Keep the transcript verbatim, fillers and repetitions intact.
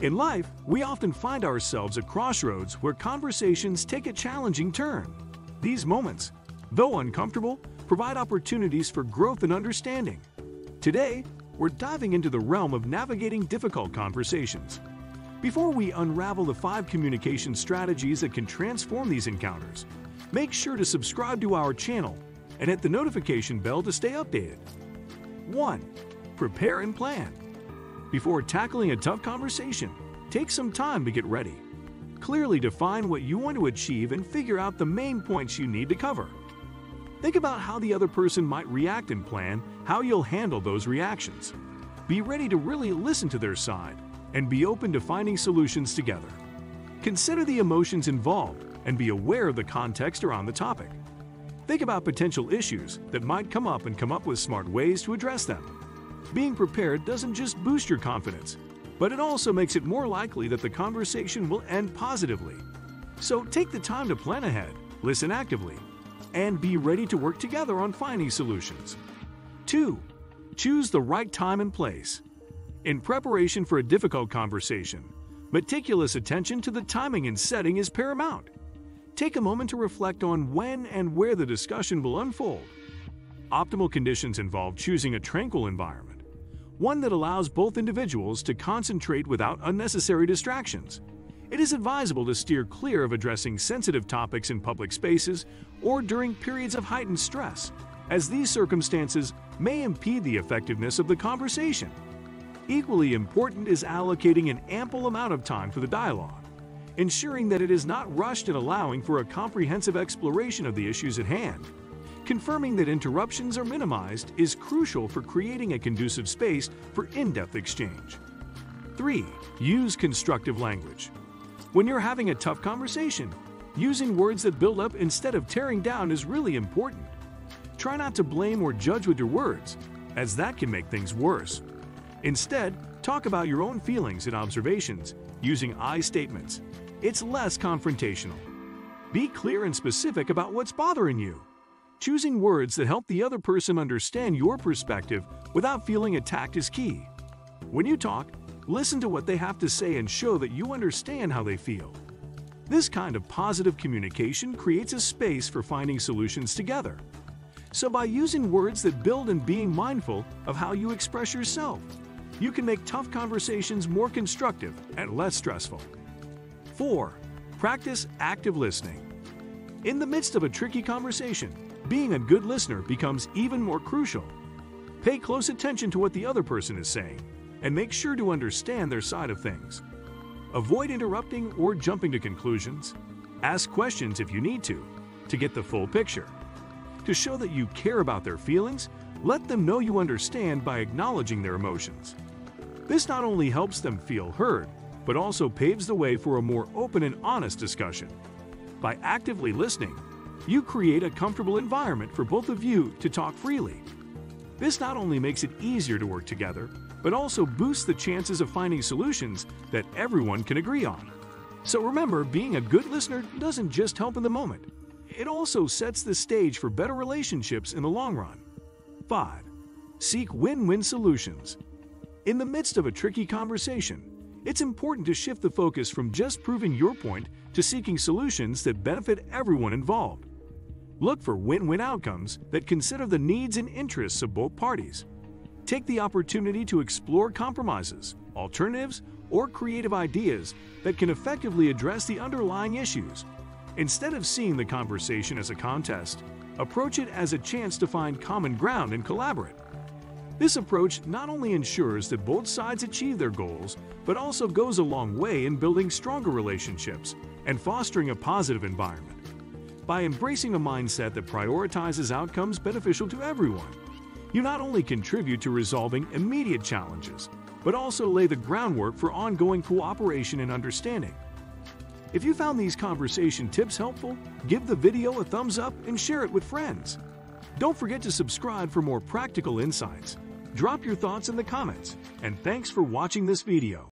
In life, we often find ourselves at crossroads where conversations take a challenging turn. These moments, though uncomfortable, provide opportunities for growth and understanding. Today, we're diving into the realm of navigating difficult conversations. Before we unravel the five communication strategies that can transform these encounters, make sure to subscribe to our channel and hit the notification bell to stay updated. one. Prepare and plan. Before tackling a tough conversation, take some time to get ready. Clearly define what you want to achieve and figure out the main points you need to cover. Think about how the other person might react and plan how you'll handle those reactions. Be ready to really listen to their side and be open to finding solutions together. Consider the emotions involved and be aware of the context around the topic. Think about potential issues that might come up and come up with smart ways to address them. Being prepared doesn't just boost your confidence, but it also makes it more likely that the conversation will end positively. So take the time to plan ahead, listen actively, and be ready to work together on finding solutions. two. Choose the right time and place. In preparation for a difficult conversation, meticulous attention to the timing and setting is paramount. Take a moment to reflect on when and where the discussion will unfold. Optimal conditions involve choosing a tranquil environment, one that allows both individuals to concentrate without unnecessary distractions. It is advisable to steer clear of addressing sensitive topics in public spaces or during periods of heightened stress, as these circumstances may impede the effectiveness of the conversation. Equally important is allocating an ample amount of time for the dialogue, ensuring that it is not rushed and allowing for a comprehensive exploration of the issues at hand. Confirming that interruptions are minimized is crucial for creating a conducive space for in-depth exchange. three. Use constructive language. When you're having a tough conversation, using words that build up instead of tearing down is really important. Try not to blame or judge with your words, as that can make things worse. Instead, talk about your own feelings and observations using I statements. It's less confrontational. Be clear and specific about what's bothering you, choosing words that help the other person understand your perspective without feeling attacked is key. When you talk, listen to what they have to say and show that you understand how they feel. This kind of positive communication creates a space for finding solutions together. So by using words that build and being mindful of how you express yourself, you can make tough conversations more constructive and less stressful. four. Practice active listening. In the midst of a tricky conversation, being a good listener becomes even more crucial. Pay close attention to what the other person is saying and make sure to understand their side of things. Avoid interrupting or jumping to conclusions. Ask questions if you need to, to get the full picture. To show that you care about their feelings, let them know you understand by acknowledging their emotions. This not only helps them feel heard, but also paves the way for a more open and honest discussion. By actively listening, you create a comfortable environment for both of you to talk freely. This not only makes it easier to work together, but also boosts the chances of finding solutions that everyone can agree on. So remember, being a good listener doesn't just help in the moment. It also sets the stage for better relationships in the long run. five. Seek win-win solutions. In the midst of a tricky conversation, it's important to shift the focus from just proving your point to seeking solutions that benefit everyone involved. Look for win-win outcomes that consider the needs and interests of both parties. Take the opportunity to explore compromises, alternatives, or creative ideas that can effectively address the underlying issues. Instead of seeing the conversation as a contest, approach it as a chance to find common ground and collaborate. This approach not only ensures that both sides achieve their goals, but also goes a long way in building stronger relationships and fostering a positive environment. By embracing a mindset that prioritizes outcomes beneficial to everyone, you not only contribute to resolving immediate challenges, but also lay the groundwork for ongoing cooperation and understanding. If you found these conversation tips helpful, give the video a thumbs up and share it with friends. Don't forget to subscribe for more practical insights. Drop your thoughts in the comments, and thanks for watching this video.